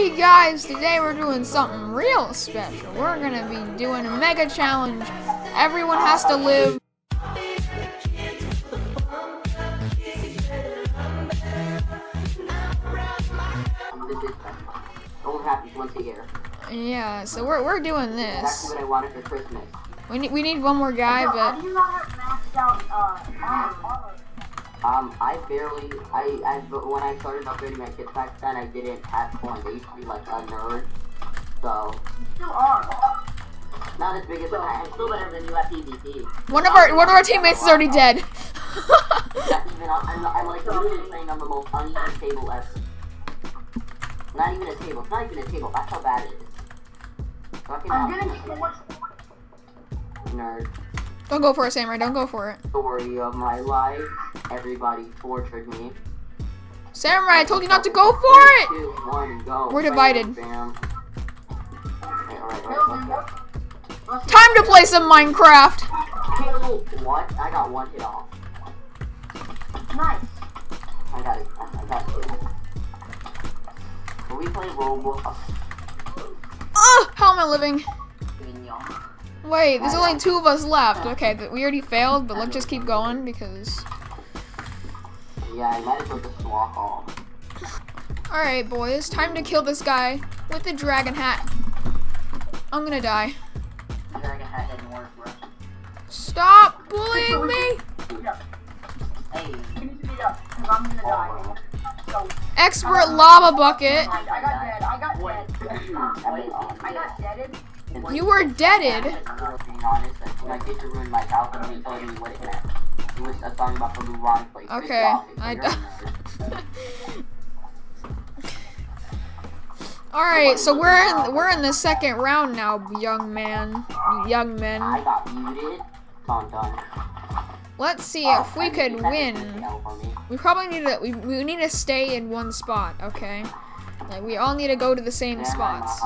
Hey guys, today we're doing something real special. We're gonna be doing a mega challenge. Everyone has to live. Yeah, so we're doing this. Exactly what I wanted for Christmas. We need one more guy, but. When I started upgrading my kit back then, I didn't at point. I used to be like a nerd, so. You still are. Not as big as I am. Still better than you at PvP. One of our teammates is already dead. I'm like literally playing on the most uneven table ever. Not even a table. It's not even a table. That's how bad it is. I'm getting so much nerd. Don't go for it, Samurai. Don't go for it. Story of my life. Everybody tortured me. Samurai, I told you not to go for it. 3, 2, 1, go. We're divided. Bam, bam. All right. Time to play some Minecraft. What? I got one hit off. Nice. I got it. Can we play Roblox? Oh, how am I living? Wait, there's only 2 of us left. Okay, we already failed, but let's just keep going because. Yeah, I might as well just walk off. Alright, boys, time to kill this guy with the dragon hat. I'm gonna die. Dragon hat doesn't work for us. Stop bullying me! Hey, you need to beat up because I'm gonna die. Expert lava bucket. I got deaded. You were deaded? Okay, I died. Alright, so we're in the second round now, young men. I got muted. I'm done. Let's see if we could win. We probably need to. We need to stay in one spot, okay? Like we all need to go to the same spots.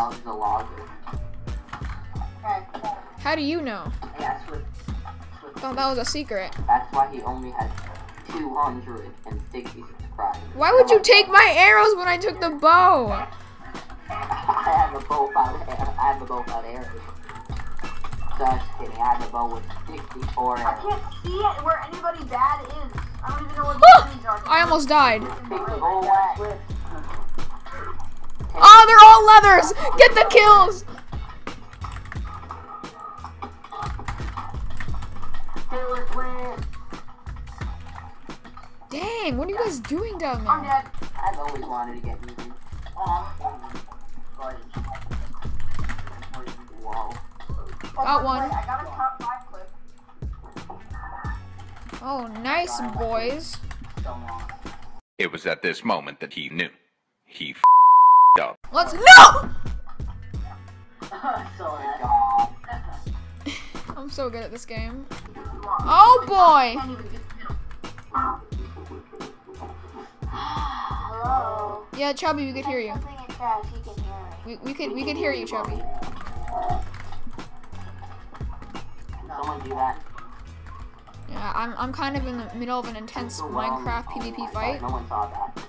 How do you know? Oh, that was a secret. That's why he only has 260 subscribers. Why would you take my arrows when I took the bow? I have a bow without arrows. Just kidding, I have a bow with 64 arrows. I can't see it where anybody bad is. I don't even know what the enemies are. I almost died. Oh, they're all leathers! Get the kills! Dang, what are you guys doing down there? I'm dead. I've always wanted to get muted. Wow. Got one. I got a top 5 clip. Oh, nice, boys. It was at this moment that he knew. He f***ed up. Let's no! I'm so good at this game. Oh boy! Hello. Yeah, Chubby, we could hear you. We could hear you, Chubby. Someone do that. Yeah, I'm kind of in the middle of an intense Minecraft PvP fight. No one saw that.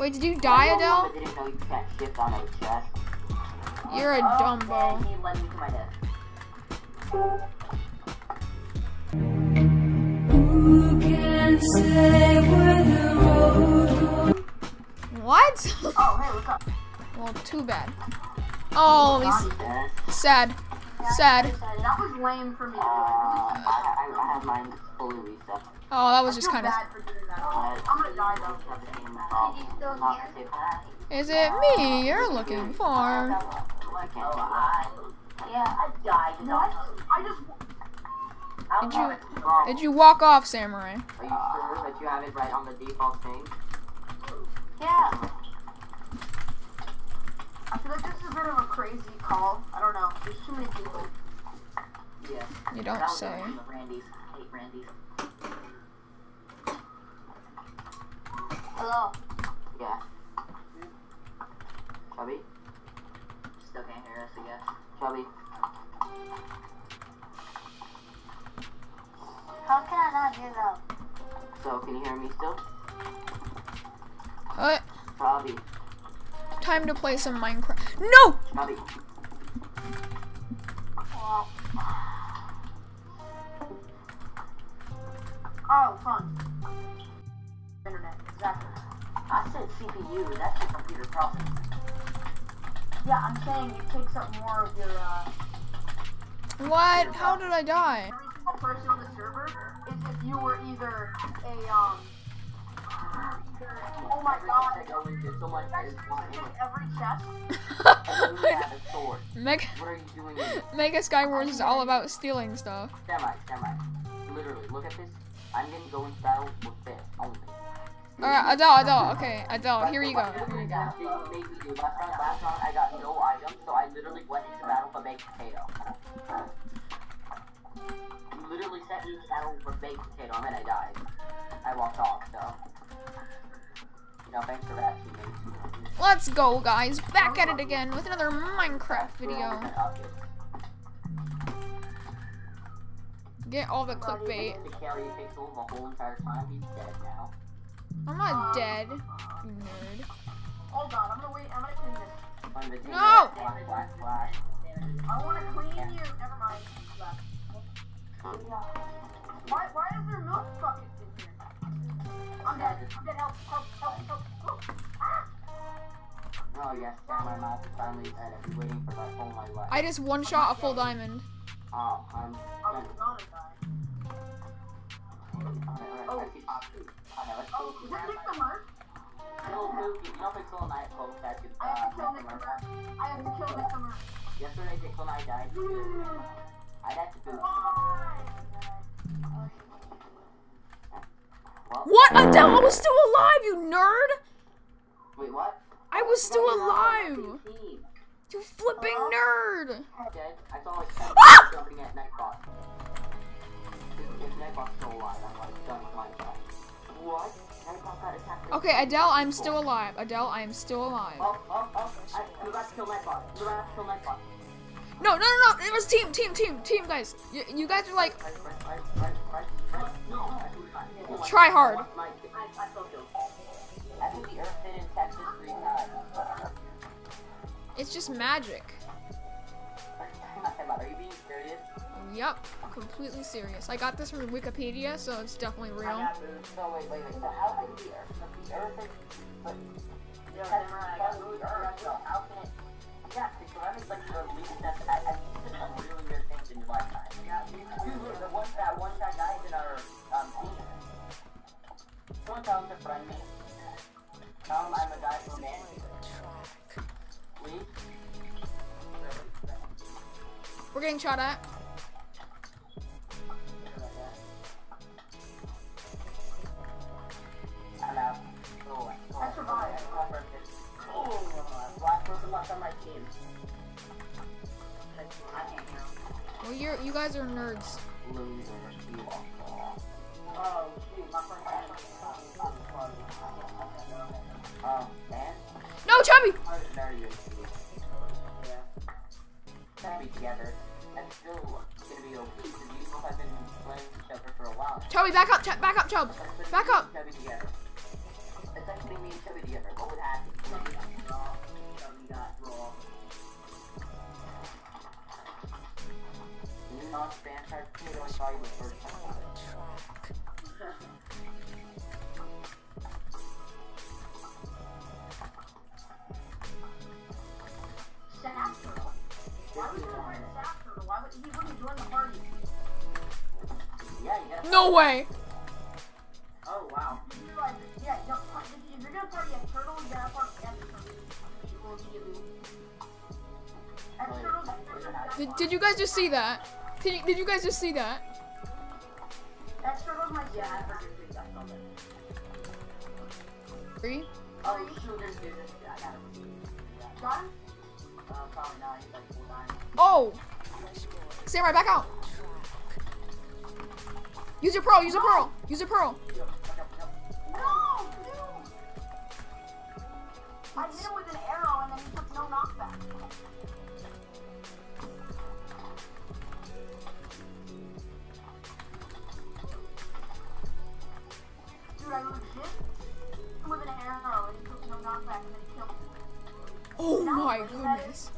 Wait, did you die, Adele? I didn't know you can't shift on a chest. You're a dumbo. He led me to my death. What? Oh, hey, what's up? Well, too bad. Oh, he's sad. Sad. That was lame for me. I had mine fully reset. Oh, that was just kind of. I'm gonna die though. Is it me you're looking for? Yeah, I died. Did you walk off, Samurai? Are you sure that you have it right on the default thing? Yeah. I feel like this is a bit of a crazy call. I don't know. There's too many people. Yeah. You don't say. Randy's. Hello. Yeah. Chubby? Still can't hear us, I guess. Chubby. How can I not hear that? So, can you hear me still? What? Chubby. time to play some Minecraft. No! Oh, fun. Internet, exactly. I said CPU, that's your computer problem. Yeah, I'm saying it takes up more of your, What? How did I die? Every single person on the server is if you were either a, oh my god. Every chest. Mega Skywars is all about stealing stuff. Stand by. Literally, look at this. I'm gonna go in battle with this only. Alright, Adele, okay, Adele, here you go. Last round I got no items, so I literally went into battle for baked potato. You literally sent me into battle for baked potato, and then I died. I walked off, so. You know, thanks for that, teammates. Let's go, guys, back at it again with another Minecraft video. Get all the clickbait. I'm not dead, you nerd. Hold on, I'm gonna wait, I'm gonna clean this. No! I wanna clean you. Never mind. Why is there milk buckets in here? I'm dead. Help. Ah! Oh, yes, my mouth is finally dead. I've been waiting for my whole life. I just one-shot a full diamond. Oh, I'm gonna die. Oh, did you pick the mark? No, Mookie, you don't pick Soul Knight, folks. I have to kill Nick the Merc. Yesterday, Nick and I died. I had to do it. What? Adele, I was still alive, you nerd! Wait, what? I was still alive! You flipping nerd! I saw like 10 jumping at Nightbot. If Nightbot's still alive, I'm like done with Minecraft. What? Nightbot got attacked. Okay, Adele, I'm still alive. Adele, I am still alive. Oh. I'm about to kill Nightbot. No. It was team, guys. You guys are like. Try hard. I think the earth did in Texas 3 times. It's just magic. Are you being serious? Yep, completely serious. I got this from Wikipedia, so it's definitely real. No, wait. So how can the earth? How can it? Yeah, because like the least that I've seen some really weird things in your lifetime. Yeah, the ones that guy in our team. Someone tell him to friend me. Tell him I'm a guy from man. We're getting shot at. I survived. Last person left on my team. Well, you guys are nerds. No, Chubby! Chubby, back up, Chub! Back up! No way! Oh wow. Yeah, if you're gonna party at Turtle, you gotta party at Turtle. Did you guys just see that? Did you guys just see that? That's Turtle's my dad. Three? Oh, you should just do this. I got it. Done? Probably not. He's like 4-9. Oh! Samurai, back out! Use your pearl, use your pearl. No, dude! I hit him with an arrow and then he took no knockback. Dude, I legit hit him with an arrow and he took no knockback and then he killed me. Oh my goodness.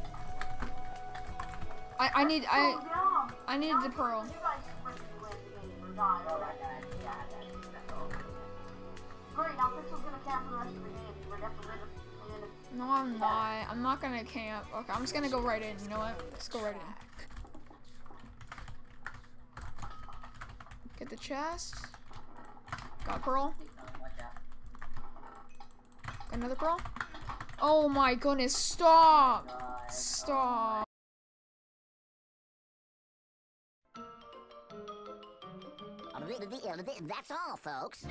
I needed the pearl. No, I'm not. I'm not gonna camp. Okay, I'm just gonna go right in. You know what? Let's go right in. Get the chest. Got pearl. Another pearl. Oh my goodness! Stop! Stop! That's all, folks.